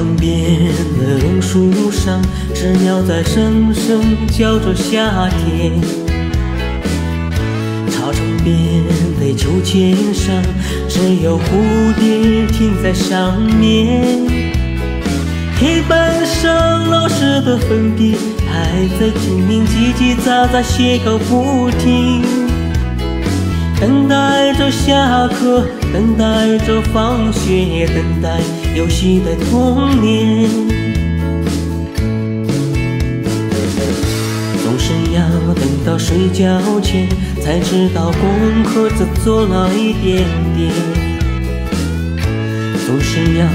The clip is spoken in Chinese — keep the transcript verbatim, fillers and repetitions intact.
塘边的榕树上，知了在声声叫着夏天。操场边的秋千上，只有蝴蝶停在上面。黑板上老师的粉笔还在叮咛叽叽喳喳写个不停。等待着下课，等待着放学，等待游戏的童年。总是要等到睡觉前，才知道功课只做了一点点。总是要